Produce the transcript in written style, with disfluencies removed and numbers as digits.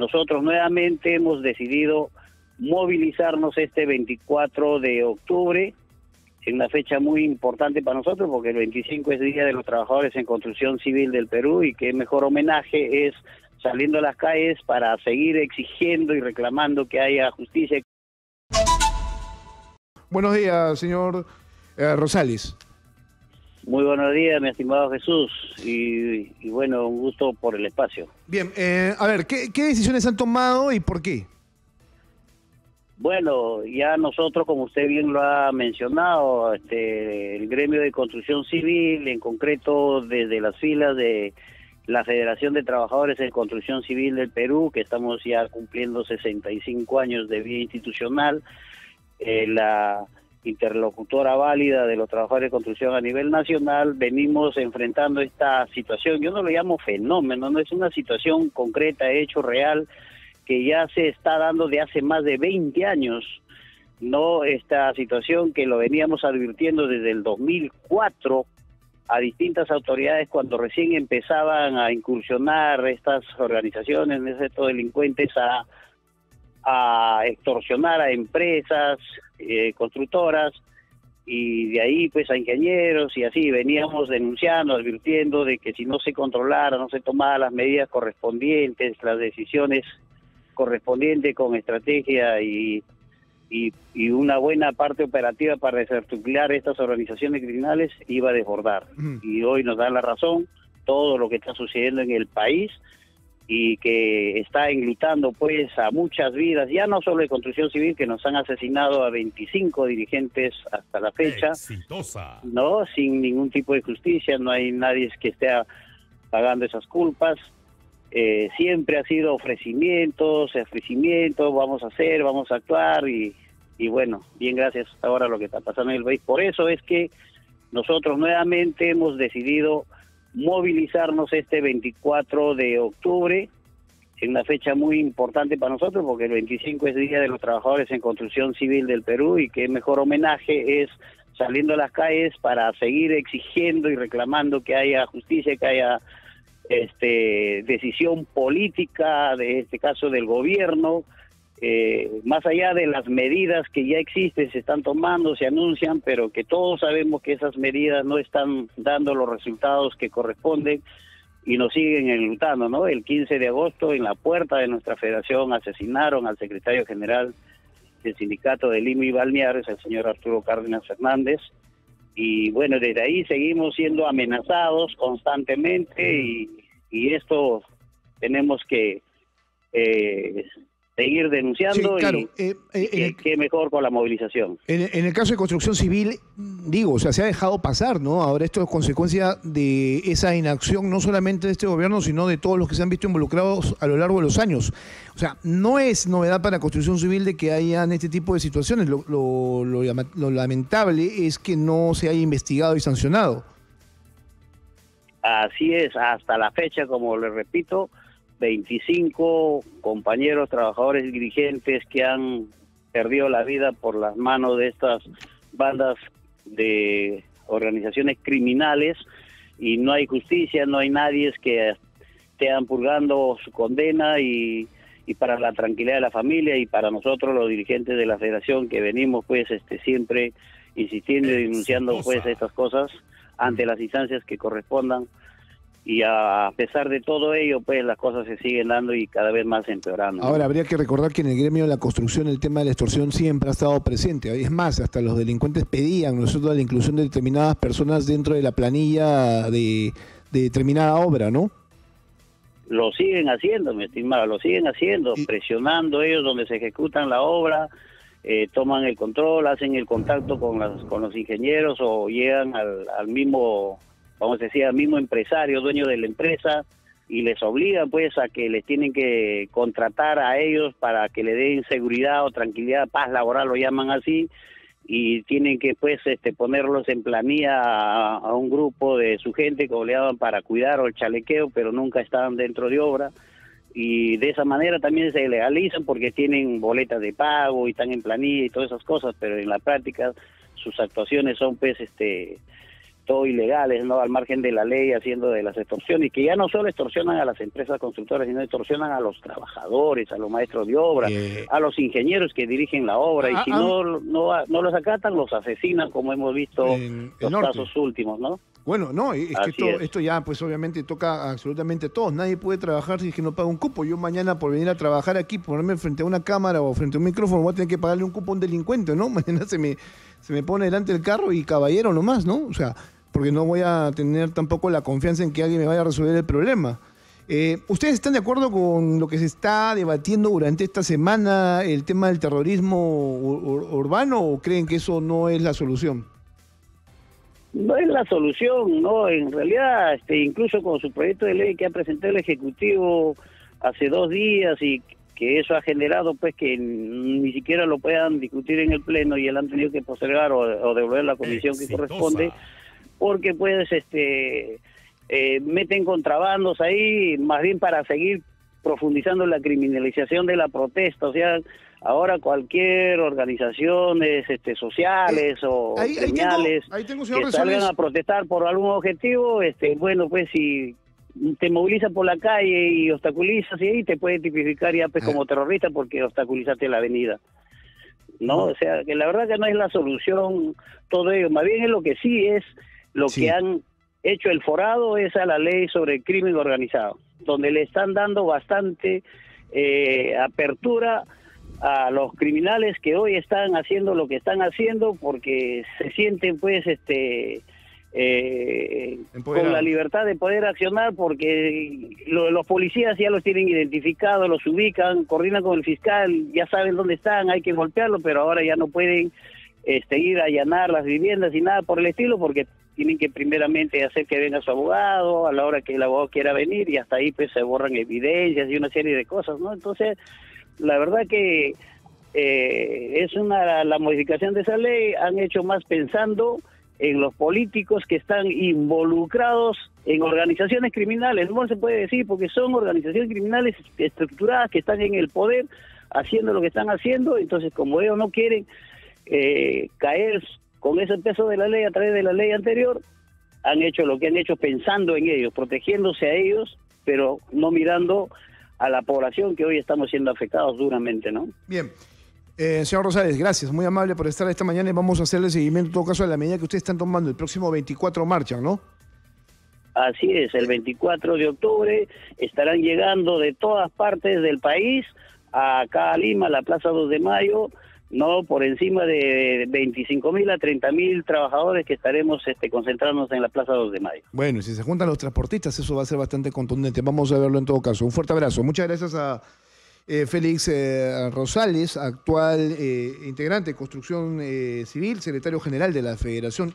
nosotros nuevamente hemos decidido movilizarnos este 24 de octubre, en una fecha muy importante para nosotros, porque el 25 es Día de los Trabajadores en Construcción Civil del Perú, y qué mejor homenaje es saliendo a las calles para seguir exigiendo y reclamando que haya justicia. Buenos días, señor Rosales. Muy buenos días, mi estimado Jesús, y bueno, un gusto por el espacio. Bien, a ver, ¿qué decisiones han tomado y por qué? Bueno, ya nosotros, como usted bien lo ha mencionado, el gremio de construcción civil, en concreto desde las filas de la Federación de Trabajadores en Construcción Civil del Perú, que estamos ya cumpliendo 65 años de vida institucional, la interlocutora válida de los trabajadores de construcción a nivel nacional, venimos enfrentando esta situación. Yo no lo llamo fenómeno, no es una situación concreta, hecho real, que ya se está dando de hace más de 20 años, no, esta situación que lo veníamos advirtiendo desde el 2004 a distintas autoridades cuando recién empezaban a incursionar estas organizaciones, estos delincuentes, a extorsionar a empresas, constructoras, y de ahí pues a ingenieros, y así veníamos denunciando, advirtiendo de que si no se controlara, no se tomaban las medidas correspondientes, las decisiones correspondientes con estrategia y una buena parte operativa para desarticular estas organizaciones criminales, iba a desbordar. Y hoy nos da la razón todo lo que está sucediendo en el país, y que está enlutando pues a muchas vidas, ya no solo de construcción civil, que nos han asesinado a 25 dirigentes hasta la fecha. Exitosa. No, sin ningún tipo de justicia, no hay nadie que esté pagando esas culpas. Siempre ha sido ofrecimientos, vamos a hacer, vamos a actuar, y bueno, bien gracias hasta ahora lo que está pasando en el país. Por eso es que nosotros nuevamente hemos decidido movilizarnos este 24 de octubre, en una fecha muy importante para nosotros, porque el 25 es Día de los Trabajadores en Construcción Civil del Perú, y qué mejor homenaje es saliendo a las calles para seguir exigiendo y reclamando que haya justicia, que haya decisión política, de este caso del gobierno, más allá de las medidas que ya existen, se están tomando, se anuncian, pero que todos sabemos que esas medidas no están dando los resultados que corresponden y nos siguen enlutando, ¿no? El 15 de agosto en la puerta de nuestra federación asesinaron al secretario general del sindicato de Lima y Balnearios, el señor Arturo Cárdenas Fernández, y bueno, desde ahí seguimos siendo amenazados constantemente, y esto tenemos que seguir denunciando, sí, claro. Qué mejor con la movilización. En el caso de construcción civil, digo, o sea, se ha dejado pasar, ¿no? Ahora esto es consecuencia de esa inacción, no solamente de este gobierno, sino de todos los que se han visto involucrados a lo largo de los años. O sea, no es novedad para construcción civil de que hayan este tipo de situaciones. Lo lamentable es que no se haya investigado y sancionado. Así es, hasta la fecha, como les repito, 25 compañeros, trabajadores y dirigentes que han perdido la vida por las manos de estas bandas de organizaciones criminales, y no hay justicia, no hay nadie que esté purgando su condena, y para la tranquilidad de la familia y para nosotros los dirigentes de la federación que venimos pues siempre insistiendo y denunciando pues estas cosas ante las instancias que correspondan. Y a pesar de todo ello, pues las cosas se siguen dando y cada vez más empeorando. Ahora, habría que recordar que en el gremio de la construcción el tema de la extorsión siempre ha estado presente. Es más, hasta los delincuentes pedían nosotros la inclusión de determinadas personas dentro de la planilla de determinada obra, ¿no? Lo siguen haciendo, mi estimado, lo siguen haciendo, presionando ellos donde se ejecutan la obra, toman el control, hacen el contacto con los ingenieros, o llegan al mismo, vamos a decir, al mismo empresario, dueño de la empresa, y les obligan pues a que les tienen que contratar a ellos para que le den seguridad o tranquilidad, paz laboral lo llaman así, y tienen que pues ponerlos en planilla a un grupo de su gente, como le llaman, para cuidar o el chalequeo, pero nunca están dentro de obra, y de esa manera también se legalizan porque tienen boletas de pago y están en planilla y todas esas cosas, pero en la práctica sus actuaciones son pues todo ilegales, no, al margen de la ley, haciendo de las extorsiones, y que ya no solo extorsionan a las empresas constructoras, sino extorsionan a los trabajadores, a los maestros de obra, a los ingenieros que dirigen la obra, y si no los acatan, los asesinan, como hemos visto en los casos últimos, ¿no? Bueno, no, es que esto ya pues obviamente toca absolutamente a todos. Nadie puede trabajar si es que no paga un cupo. Yo mañana por venir a trabajar aquí, ponerme frente a una cámara o frente a un micrófono, voy a tener que pagarle un cupo a un delincuente, ¿no? Mañana se me pone delante el carro y caballero nomás, ¿no? O sea, porque no voy a tener tampoco la confianza en que alguien me vaya a resolver el problema. ¿Ustedes están de acuerdo con lo que se está debatiendo durante esta semana, el tema del terrorismo urbano, o creen que eso no es la solución? No es la solución, no. En realidad, incluso con su proyecto de ley que ha presentado el Ejecutivo hace 2 días, y que eso ha generado pues que ni siquiera lo puedan discutir en el Pleno y él han tenido que postergar o devolver la comisión que corresponde, porque pues meten contrabandos ahí, más bien para seguir profundizando la criminalización de la protesta. O sea, ahora cualquier organizaciones sociales o gremiales que salgan a protestar por algún objetivo, bueno, pues si te movilizas por la calle y obstaculizas, y ahí te puede tipificar ya pues como terrorista porque obstaculizaste la avenida. No, o sea, que la verdad que no es la solución todo ello. Más bien es lo que sí es, lo que han hecho el forado es a la ley sobre el crimen organizado, donde le están dando bastante apertura a los criminales que hoy están haciendo lo que están haciendo porque se sienten pues con la libertad de poder accionar, porque los policías ya los tienen identificados, los ubican, coordinan con el fiscal, ya saben dónde están, hay que golpearlos, pero ahora ya no pueden ir a allanar las viviendas y nada por el estilo, porque tienen que primeramente hacer que venga su abogado a la hora que el abogado quiera venir, y hasta ahí pues se borran evidencias y una serie de cosas, ¿no? Entonces, la verdad que es la modificación de esa ley han hecho más pensando en los políticos que están involucrados en organizaciones criminales, no se puede decir, porque son organizaciones criminales estructuradas que están en el poder haciendo lo que están haciendo. Entonces, como ellos no quieren caer con ese peso de la ley a través de la ley anterior, han hecho lo que han hecho pensando en ellos, protegiéndose a ellos, pero no mirando a la población que hoy estamos siendo afectados duramente, ¿no? Bien. Señor Rosales, gracias, muy amable por estar esta mañana, y vamos a hacerle seguimiento en todo caso a la medida que ustedes están tomando. El próximo 24 marchan, ¿no? Así es, el 24 de octubre estarán llegando de todas partes del país acá a Lima, a la Plaza 2 de Mayo, no por encima de 25.000 a 30.000 trabajadores que estaremos concentrándonos en la Plaza 2 de Mayo. Bueno, y si se juntan los transportistas, eso va a ser bastante contundente. Vamos a verlo en todo caso. Un fuerte abrazo. Muchas gracias a Félix Rosales, actual integrante de Construcción Civil, secretario general de la Federación